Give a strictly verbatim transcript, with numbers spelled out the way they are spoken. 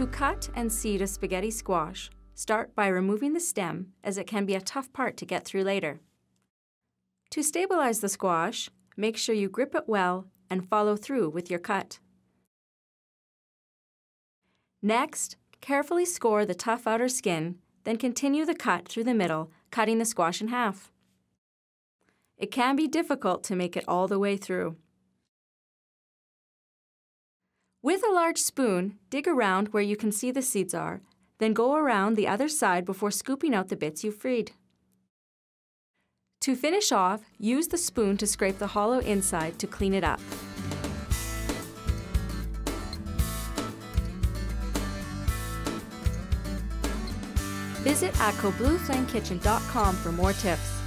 To cut and seed a spaghetti squash, start by removing the stem, as it can be a tough part to get through later. To stabilize the squash, make sure you grip it well and follow through with your cut. Next, carefully score the tough outer skin, then continue the cut through the middle, cutting the squash in half. It can be difficult to make it all the way through. With a large spoon, dig around where you can see the seeds are, then go around the other side before scooping out the bits you've freed. To finish off, use the spoon to scrape the hollow inside to clean it up. Visit A T C O Blue Flame Kitchen dot com for more tips.